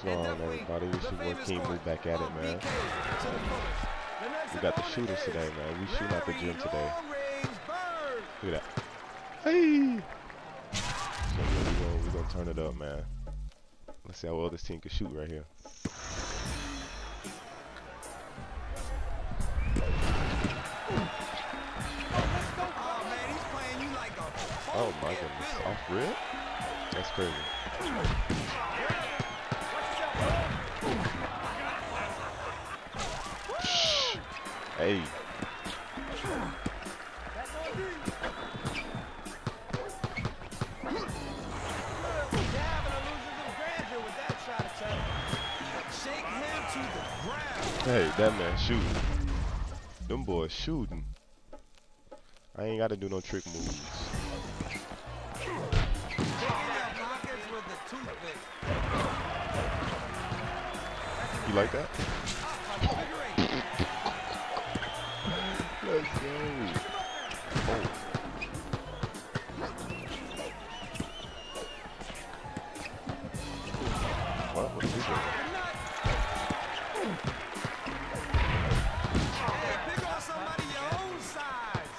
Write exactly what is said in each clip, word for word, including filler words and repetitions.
What's going on, everybody? This is what King Blue back at it, man. We got the shooters today, man. We shoot out the gym today. Look at that. Hey! So yeah, we're gonna turn it up, man. Let's see how well this team can shoot right here. Oh my goodness, off rip? That's crazy. Hey. Hey, that man shooting. Them boys shooting. I ain't gotta do no trick moves. You like that? Let's go. Oh. What? What is this? Hey, pick on somebody your own size.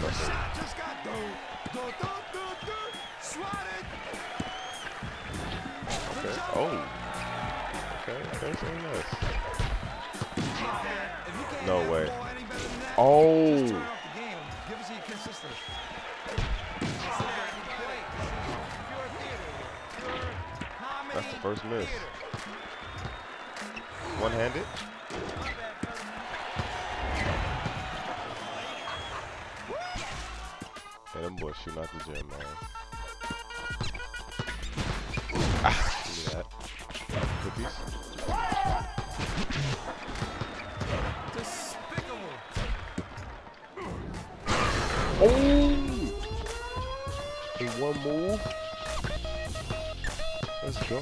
The shot just got through. Swatted. Okay. Oh. Okay. There's something else. No way. Oh. That's the first miss. One-handed. Hey, them boys shooting out the gym, man. Ah. Cookies. Despicable. Oh! In one move. Let's go.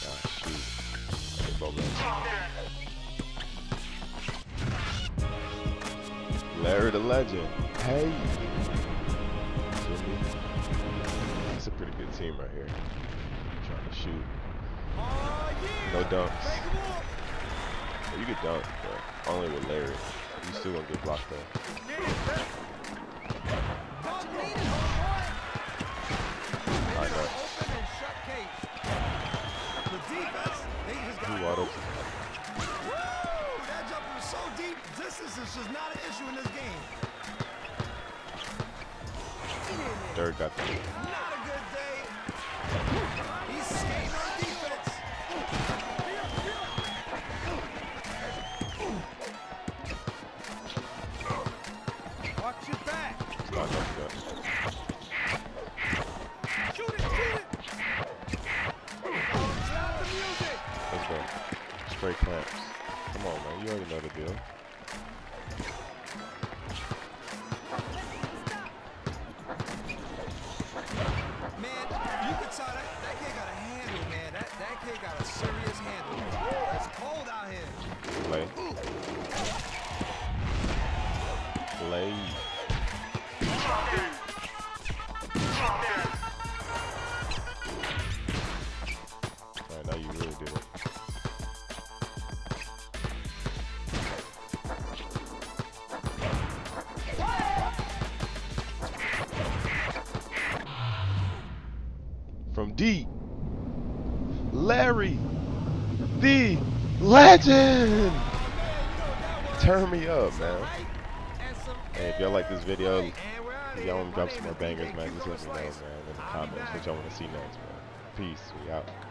Gosh, shoot. Hey, Bob. Larry the legend. Hey. It's a pretty good team right here. Trying to shoot. No dunks. You could dunk, but only with Larry. You still gonna get blocked though. I know. Two waddles. That jump was so deep. Distance is just not an issue in this game. Third got the lead. Not a good day. He's skating on defense. Watch your back. Oh, no, shoot it, shoot it. Stop the music. Let's go. Straight clamps. Come on, man. You already know the deal. Got a serious handle. It's cold out here. Play. Play. Alright, now you really did it. From deep. Larry, the legend. Turn me up, man. Hey, if y'all like this video, if y'all want to drop some more bangers, man, just let me know, man, in the comments what y'all want to see next, man. Peace. We out.